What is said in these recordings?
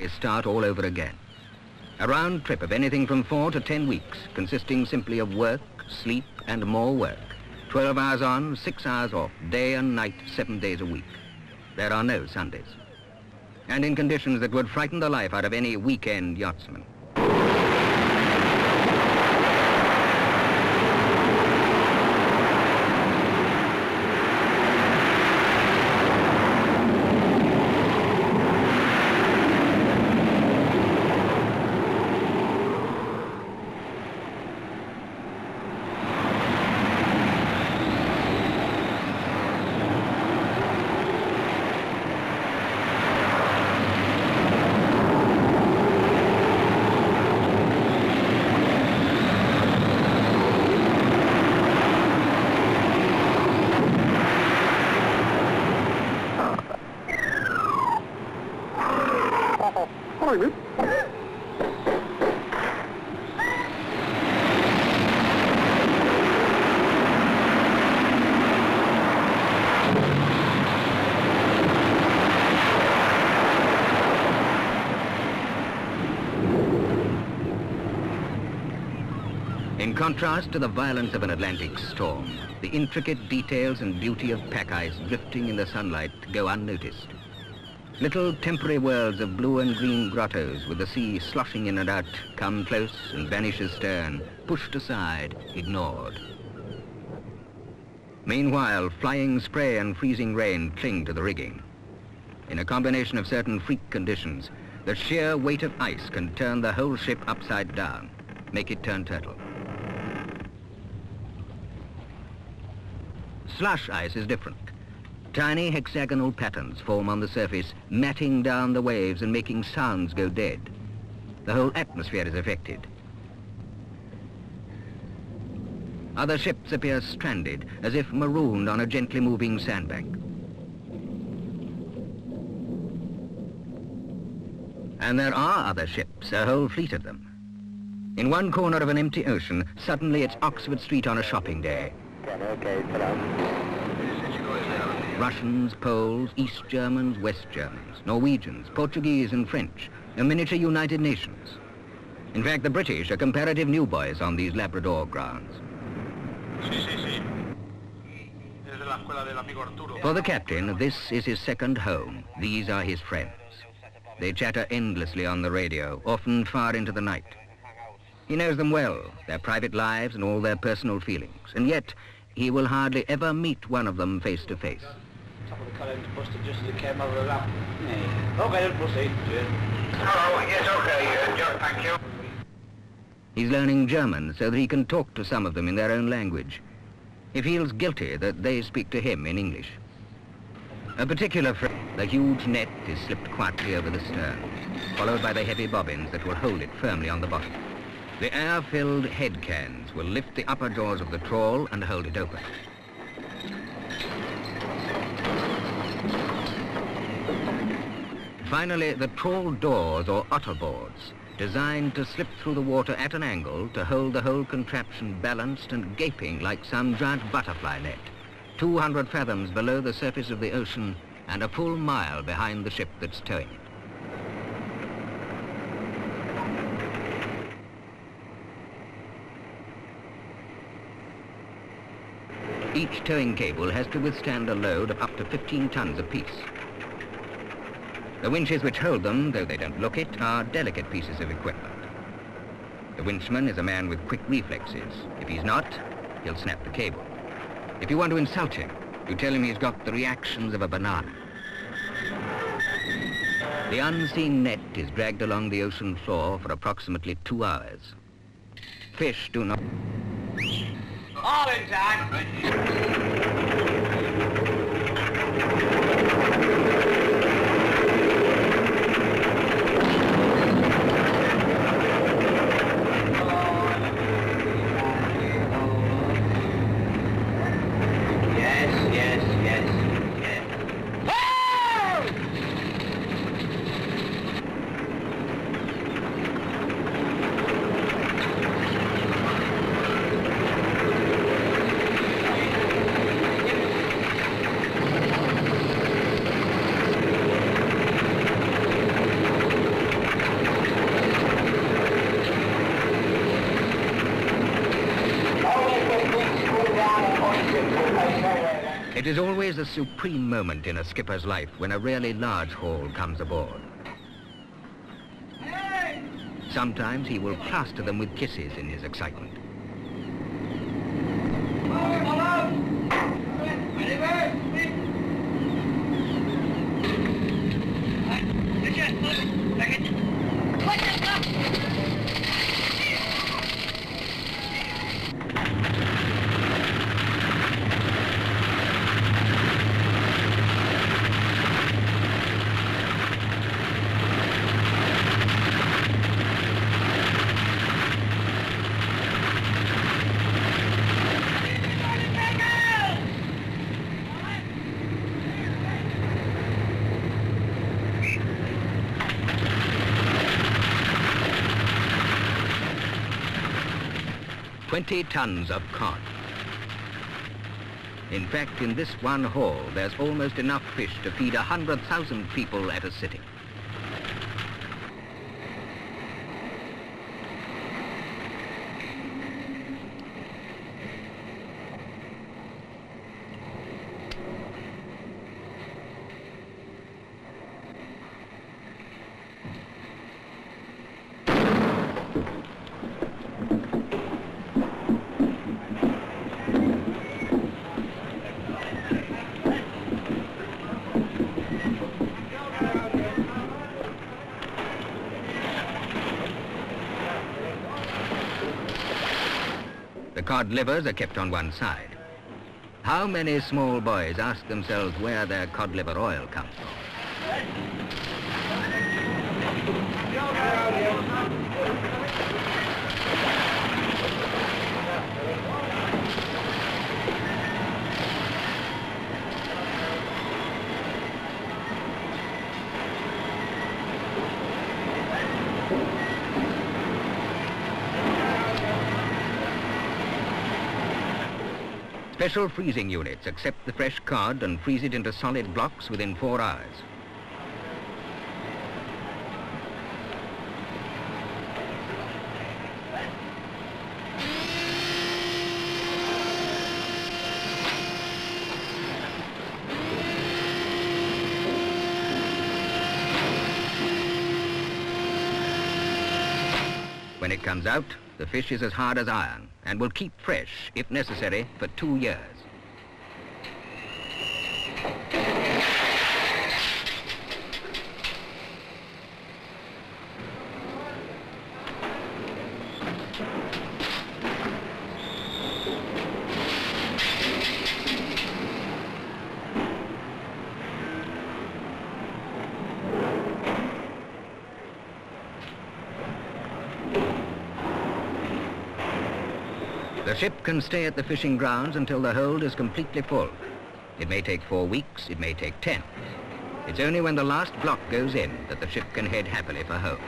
They start all over again. A round trip of anything from 4 to 10 weeks, consisting simply of work, sleep and more work. 12 hours on, 6 hours off, day and night, 7 days a week. There are no Sundays. And in conditions that would frighten the life out of any weekend yachtsman. In contrast to the violence of an Atlantic storm, the intricate details and beauty of pack ice drifting in the sunlight go unnoticed. Little temporary worlds of blue and green grottos with the sea sloshing in and out come close and vanish astern, pushed aside, ignored. Meanwhile, flying spray and freezing rain cling to the rigging. In a combination of certain freak conditions, the sheer weight of ice can turn the whole ship upside down, make it turn turtle. Slush ice is different. Tiny hexagonal patterns form on the surface, matting down the waves and making sounds go dead. The whole atmosphere is affected. Other ships appear stranded, as if marooned on a gently moving sandbank. And there are other ships, a whole fleet of them. In one corner of an empty ocean, suddenly it's Oxford Street on a shopping day. Russians, Poles, East Germans, West Germans, Norwegians, Portuguese and French, a miniature United Nations. In fact, the British are comparative new boys on these Labrador grounds. For the captain, this is his second home. These are his friends. They chatter endlessly on the radio, often far into the night. He knows them well, their private lives and all their personal feelings, and yet he will hardly ever meet one of them face to face. He's learning German so that he can talk to some of them in their own language. He feels guilty that they speak to him in English. A particular friend, the huge net, is slipped quietly over the stern, followed by the heavy bobbins that will hold it firmly on the bottom. The air-filled head cans will lift the upper jaws of the trawl and hold it open. Finally, the trawl doors or otter boards, designed to slip through the water at an angle to hold the whole contraption balanced and gaping like some giant butterfly net, 200 fathoms below the surface of the ocean and a full mile behind the ship that's towing it. Each towing cable has to withstand a load of up to 15 tons apiece. The winches which hold them, though they don't look it, are delicate pieces of equipment. The winchman is a man with quick reflexes. If he's not, he'll snap the cable. If you want to insult him, you tell him he's got the reactions of a banana. The unseen net is dragged along the ocean floor for approximately 2 hours. Fish do not... All in time. Yes. is always a supreme moment in a skipper's life when a really large haul comes aboard. Sometimes he will plaster them with kisses in his excitement. Tons of cod. In fact, in this one haul, there's almost enough fish to feed 100,000 people at a sitting. Cod livers are kept on one side. How many small boys ask themselves where their cod liver oil comes from? Special freezing units accept the fresh cod and freeze it into solid blocks within 4 hours. When it comes out, the fish is as hard as iron and will keep fresh, if necessary, for 2 years. The ship can stay at the fishing grounds until the hold is completely full. It may take 4 weeks, it may take 10. It's only when the last block goes in that the ship can head happily for home.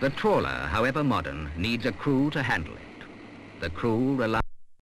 The trawler, however modern, needs a crew to handle it. The crew relies